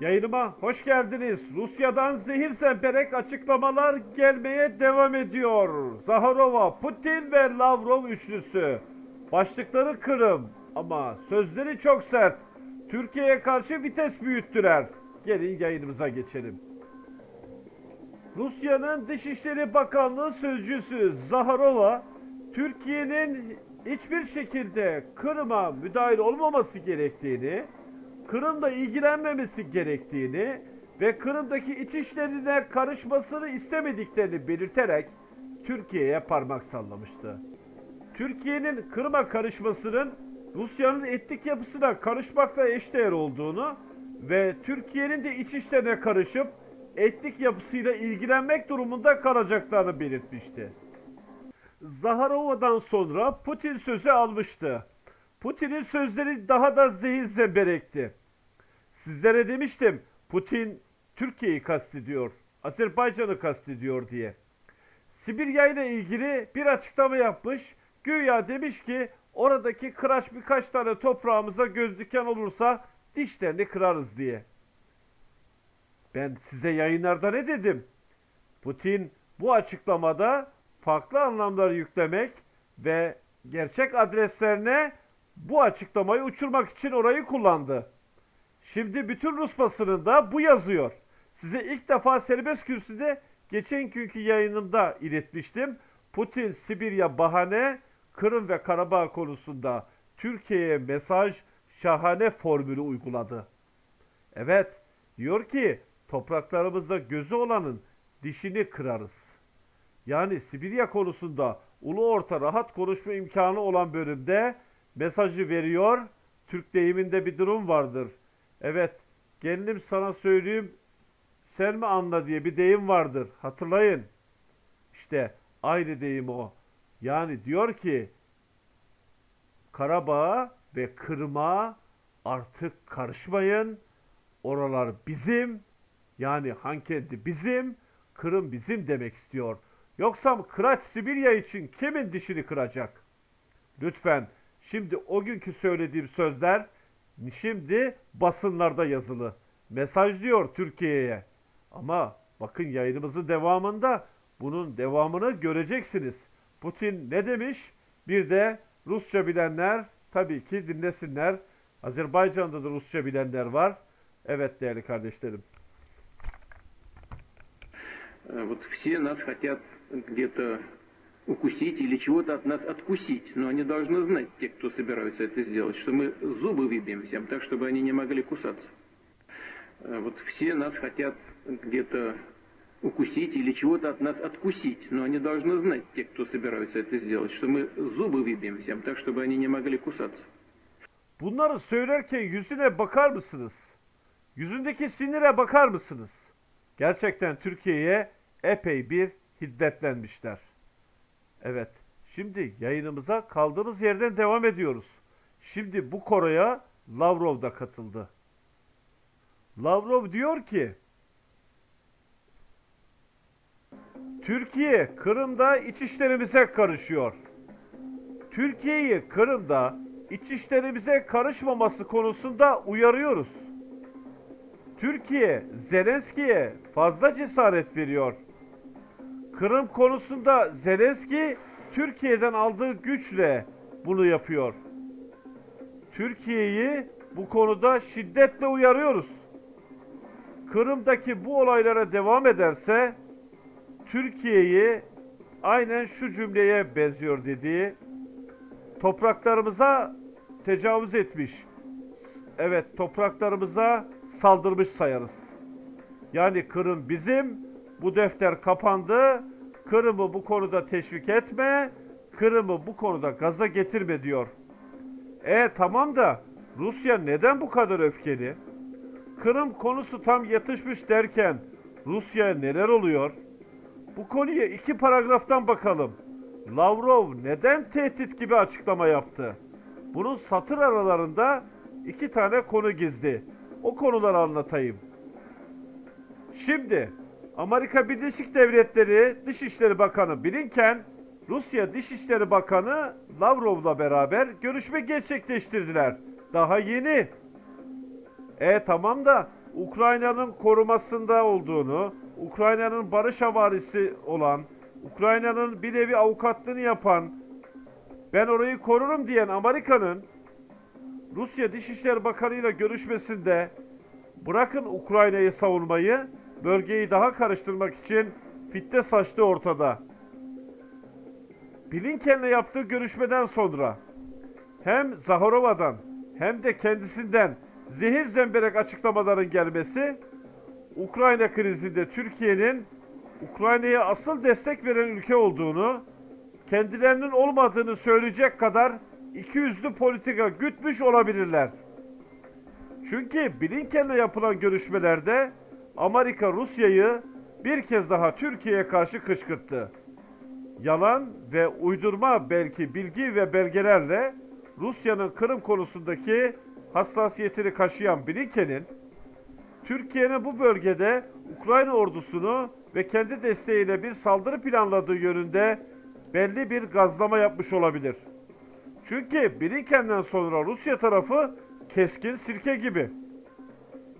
Yayınıma hoş geldiniz. Rusya'dan zehir semperek açıklamalar gelmeye devam ediyor. Zaharova, Putin ve Lavrov üçlüsü. Başlıkları Kırım ama sözleri çok sert. Türkiye'ye karşı vites büyüttüler. Gelin yayınımıza geçelim. Rusya'nın Dışişleri Bakanlığı sözcüsü Zaharova, Türkiye'nin hiçbir şekilde Kırım'a müdahil olmaması gerektiğini, Kırım'da ilgilenmemesi gerektiğini ve Kırım'daki iç işlerine karışmasını istemediklerini belirterek Türkiye'ye parmak sallamıştı. Türkiye'nin Kırım'a karışmasının Rusya'nın etnik yapısına karışmakla eşdeğer olduğunu ve Türkiye'nin de iç işlerine karışıp etnik yapısıyla ilgilenmek durumunda kalacaklarını belirtmişti. Zaharova'dan sonra Putin sözü almıştı. Putin'in sözleri daha da zehir zemberekti. Sizlere demiştim, Putin Türkiye'yi kastediyor, Azerbaycan'ı kastediyor diye. Sibirya ile ilgili bir açıklama yapmış, güya demiş ki oradaki kıraç birkaç tane toprağımıza göz diken olursa dişlerini kırarız diye. Ben size yayınlarda ne dedim? Putin bu açıklamada farklı anlamları yüklemek ve gerçek adreslerine bu açıklamayı uçurmak için orayı kullandı. Şimdi bütün Rus basınında bu yazıyor. Size ilk defa serbest kürsüde geçen günkü yayınımda iletmiştim. Putin Sibirya bahane, Kırım ve Karabağ konusunda Türkiye'ye mesaj, şahane formülü uyguladı. Evet, diyor ki topraklarımızda gözü olanın dişini kırarız. Yani Sibirya konusunda ulu orta rahat konuşma imkanı olan bölümde mesajı veriyor. Türk deyiminde bir durum vardır. Evet, gelinim sana söyleyeyim, sen mi anla diye bir deyim vardır. Hatırlayın. İşte aynı deyim o. Yani diyor ki Karabağ'a ve Kırım'a artık karışmayın. Oralar bizim, yani Hankendi bizim, Kırım bizim demek istiyor. Yoksa kıraç Sibirya için kimin dişini kıracak? Lütfen şimdi o günkü söylediğim sözler şimdi basınlarda yazılı. Mesaj diyor Türkiye'ye. Ama bakın yayınımızın devamında bunun devamını göreceksiniz. Putin ne demiş? Bir de Rusça bilenler tabii ki dinlesinler. Azerbaycan'da da Rusça bilenler var. Evet değerli kardeşlerim. Все нас хотят где-то укусить или чего-то от нас откусить, но они должны знать, те, кто собираются это сделать, что мы зубы выбьем всем так, чтобы они не могли кусаться. Все нас хотят где-то укусить или чего-то от нас откусить, но они должны знать, те, кто собираются это сделать, что мы зубы выбьем всем так, чтобы они не могли кусаться. Bunları söylerken yüzüne bakar mısınız? Yüzündeki sinire bakar mısınız? Gerçekten Türkiye'ye epey bir hiddetlenmişler. Evet, şimdi yayınımıza kaldığımız yerden devam ediyoruz. Şimdi bu koroya Lavrov da katıldı. Lavrov diyor ki, Türkiye Kırım'da iç işlerimize karışıyor. Türkiye'yi Kırım'da iç işlerimize karışmaması konusunda uyarıyoruz. Türkiye Zelenskiy'e fazla cesaret veriyor. Kırım konusunda Zelenskiy Türkiye'den aldığı güçle bunu yapıyor. Türkiye'yi bu konuda şiddetle uyarıyoruz. Kırım'daki bu olaylara devam ederse Türkiye'yi aynen şu cümleye benziyor dediği topraklarımıza tecavüz etmiş. Evet, topraklarımıza saldırmış sayarız. Yani Kırım bizim, bu defter kapandı, Kırım'ı bu konuda teşvik etme, Kırım'ı bu konuda gaza getirme diyor. Tamam da Rusya neden bu kadar öfkeli? Kırım konusu tam yatışmış derken Rusya neler oluyor? Bu konuya iki paragraftan bakalım. Lavrov neden tehdit gibi açıklama yaptı? Bunun satır aralarında iki tane konu gizli. O konuları anlatayım. Şimdi Amerika Birleşik Devletleri Dışişleri Bakanı Blinken, Rusya Dışişleri Bakanı Lavrov'la beraber görüşme gerçekleştirdiler. Daha yeni. Tamam da Ukrayna'nın korumasında olduğunu, Ukrayna'nın barış havarisi olan, Ukrayna'nın bir nevi avukatlığını yapan, ben orayı korurum diyen Amerika'nın Rusya Dışişleri Bakanı ile görüşmesinde bırakın Ukrayna'yı savunmayı, bölgeyi daha karıştırmak için fitne saçtı ortada. Blinken'le yaptığı görüşmeden sonra hem Zaharova'dan hem de kendisinden zehir zemberek açıklamaların gelmesi Ukrayna krizinde Türkiye'nin Ukrayna'ya asıl destek veren ülke olduğunu, kendilerinin olmadığını söyleyecek kadar ikiyüzlü politika gütmüş olabilirler. Çünkü Blinken'le yapılan görüşmelerde Amerika Rusya'yı bir kez daha Türkiye'ye karşı kışkırttı. Yalan ve uydurma belki bilgi ve belgelerle Rusya'nın Kırım konusundaki hassasiyetini kaşıyan Blinken'in, Türkiye'nin bu bölgede Ukrayna ordusunu ve kendi desteğiyle bir saldırı planladığı yönünde belli bir gazlama yapmış olabilir. Çünkü Blinken'den sonra Rusya tarafı keskin sirke gibi.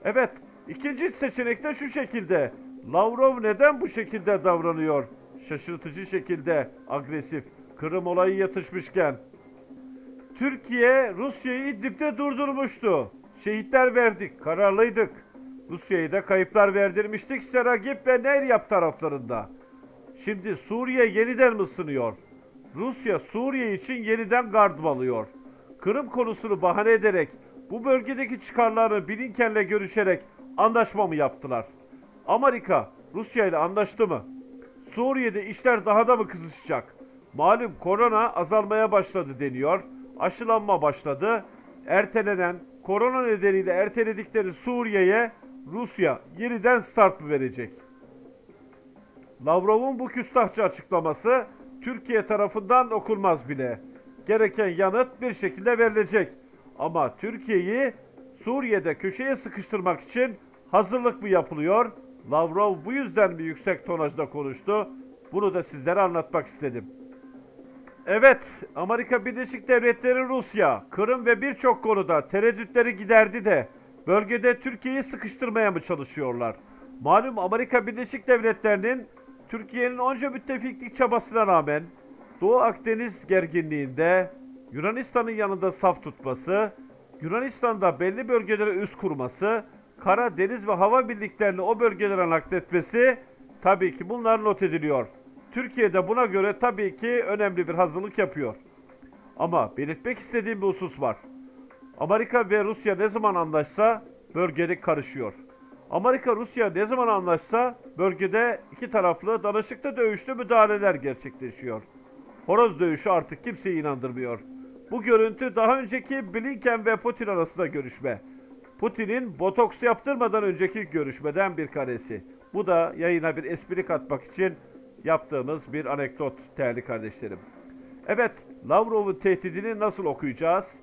Evet, ikinci seçenek de şu şekilde. Lavrov neden bu şekilde davranıyor? Şaşırtıcı şekilde agresif. Kırım olayı yatışmışken. Türkiye Rusya'yı İdlib'de durdurmuştu. Şehitler verdik, kararlıydık. Rusya'yı da kayıplar verdirmiştik Seragip ve Neryap taraflarında. Şimdi Suriye yeniden ısınıyor. Rusya Suriye için yeniden gard alıyor. Kırım konusunu bahane ederek bu bölgedeki çıkarları Blinken'le görüşerek anlaşma mı yaptılar? Amerika Rusya ile anlaştı mı? Suriye'de işler daha da mı kızışacak? Malum korona azalmaya başladı deniyor. Aşılanma başladı. Ertelenen, korona nedeniyle erteledikleri Suriye'ye Rusya yeniden start mı verecek? Lavrov'un bu küstahça açıklaması Türkiye tarafından okunmaz bile. Gereken yanıt bir şekilde verilecek. Ama Türkiye'yi Suriye'de köşeye sıkıştırmak için hazırlık mı yapılıyor? Lavrov bu yüzden mi yüksek tonajda konuştu? Bunu da sizlere anlatmak istedim. Evet, Amerika Birleşik Devletleri Rusya, Kırım ve birçok konuda tereddütleri giderdi de bölgede Türkiye'yi sıkıştırmaya mı çalışıyorlar? Malum Amerika Birleşik Devletleri'nin Türkiye'nin onca müttefiklik çabasına rağmen Doğu Akdeniz gerginliğinde Yunanistan'ın yanında saf tutması, Yunanistan'da belli bölgelere üs kurması, kara, deniz ve hava birliklerini o bölgelere nakletmesi tabii ki bunlar not ediliyor. Türkiye de buna göre tabii ki önemli bir hazırlık yapıyor. Ama belirtmek istediğim bir husus var. Amerika ve Rusya ne zaman anlaşsa bölgede karışıyor. Amerika Rusya ne zaman anlaşsa bölgede iki taraflı danışıklı dövüşlü müdahaleler gerçekleşiyor. Horoz dövüşü artık kimseyi inandırmıyor. Bu görüntü daha önceki Blinken ve Putin arasında görüşme. Putin'in botoks yaptırmadan önceki görüşmeden bir karesi. Bu da yayına bir espri katmak için yaptığımız bir anekdot değerli kardeşlerim. Evet, Lavrov'un tehdidini nasıl okuyacağız?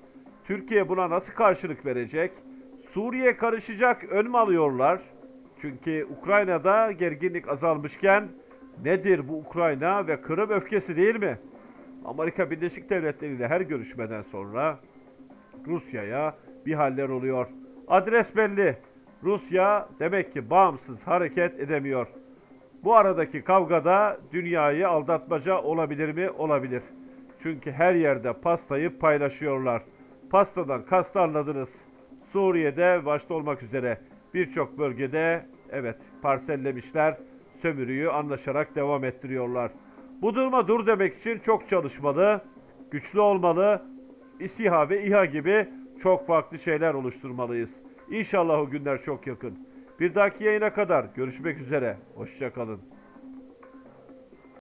Türkiye buna nasıl karşılık verecek? Suriye karışacak, ön mü alıyorlar? Çünkü Ukrayna'da gerginlik azalmışken nedir bu Ukrayna ve Kırım öfkesi değil mi? Amerika Birleşik Devletleri ile her görüşmeden sonra Rusya'ya bir haller oluyor. Adres belli. Rusya demek ki bağımsız hareket edemiyor. Bu aradaki kavgada dünyayı aldatmaca olabilir mi? Olabilir. Çünkü her yerde pastayı paylaşıyorlar. Pastadan kastı anladınız. Suriye'de başta olmak üzere birçok bölgede evet parsellemişler, sömürüyü anlaşarak devam ettiriyorlar. Bu duruma dur demek için çok çalışmalı, güçlü olmalı, İSİHA ve İHA gibi çok farklı şeyler oluşturmalıyız. İnşallah o günler çok yakın. Bir dahaki yayına kadar görüşmek üzere. Hoşça kalın.